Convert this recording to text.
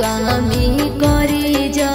स्वामी करी जा।